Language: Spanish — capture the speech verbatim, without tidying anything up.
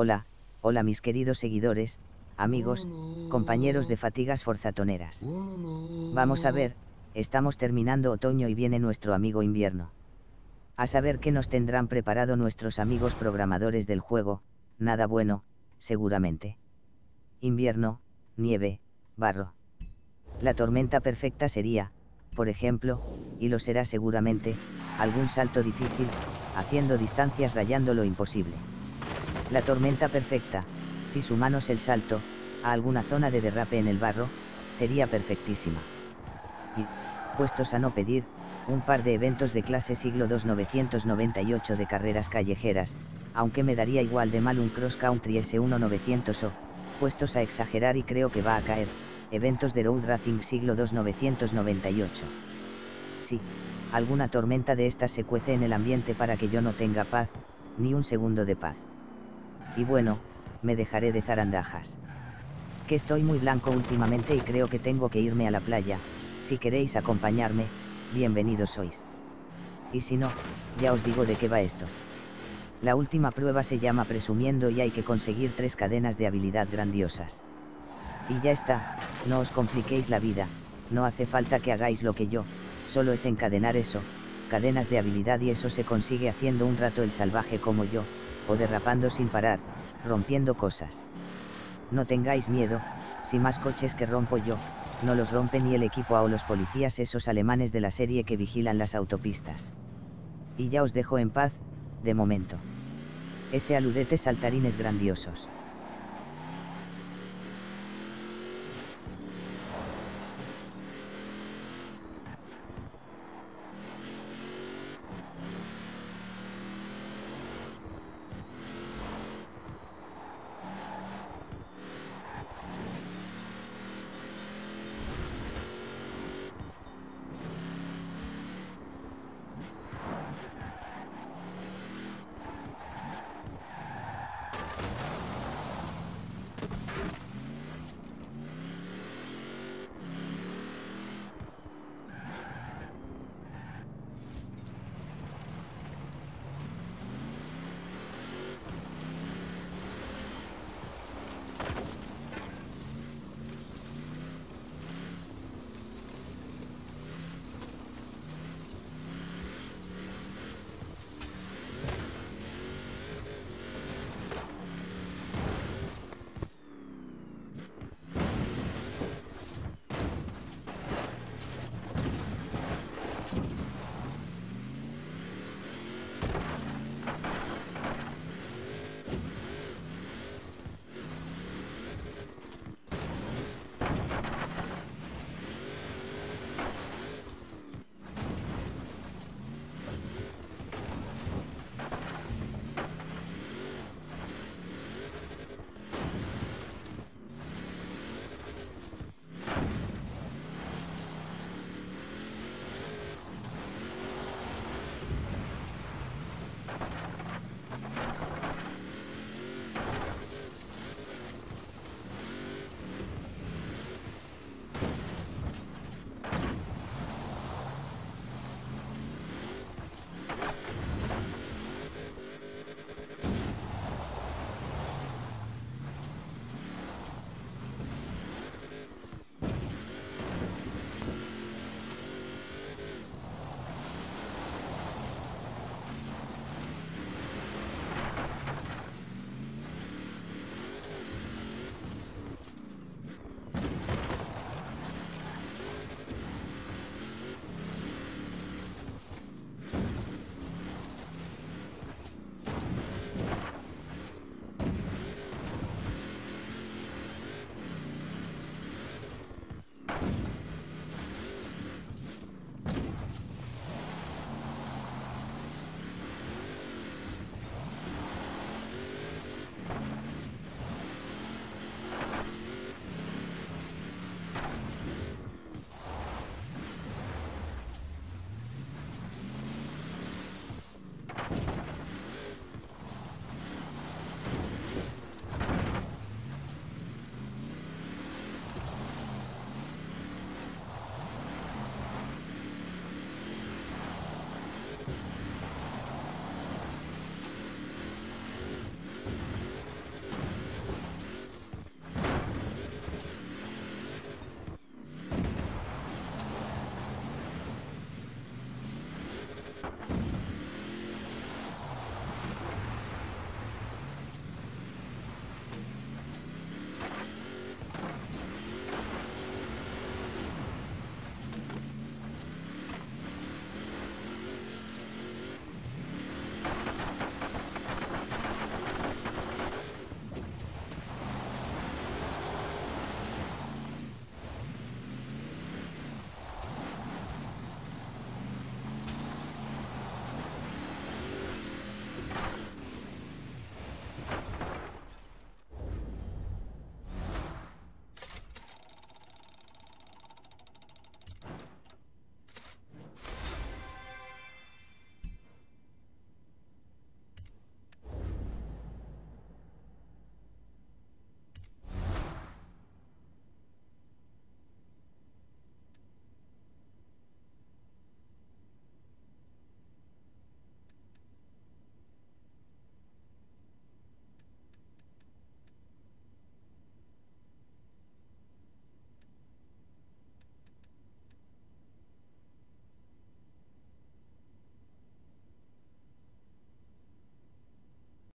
Hola, hola mis queridos seguidores, amigos, compañeros de fatigas forzatoneras. Vamos a ver, estamos terminando otoño y viene nuestro amigo invierno. A saber qué nos tendrán preparado nuestros amigos programadores del juego, nada bueno, seguramente. Invierno, nieve, barro. La tormenta perfecta sería, por ejemplo, y lo será seguramente, algún salto difícil, haciendo distancias rayando lo imposible. La tormenta perfecta, si sumamos el salto, a alguna zona de derrape en el barro, sería perfectísima. Y, puestos a no pedir, un par de eventos de clase siglo dos novecientos noventa y ocho de carreras callejeras, aunque me daría igual de mal un Cross Country S uno novecientos o, puestos a exagerar y creo que va a caer, eventos de Road Racing siglo dos novecientos noventa y ocho. Sí, alguna tormenta de estas se cuece en el ambiente para que yo no tenga paz, ni un segundo de paz. Y bueno, me dejaré de zarandajas. Que estoy muy blanco últimamente y creo que tengo que irme a la playa, si queréis acompañarme, bienvenidos sois. Y si no, ya os digo de qué va esto. La última prueba se llama Presumiendo y hay que conseguir tres cadenas de habilidad grandiosas. Y ya está, no os compliquéis la vida, no hace falta que hagáis lo que yo, solo es encadenar eso, cadenas de habilidad y eso se consigue haciendo un rato el salvaje como yo, o derrapando sin parar, rompiendo cosas. No tengáis miedo, si más coches que rompo yo, no los rompe ni el equipo A o los policías esos alemanes de la serie que vigilan las autopistas. Y ya os dejo en paz, de momento. Ese aludete saltarines grandiosos.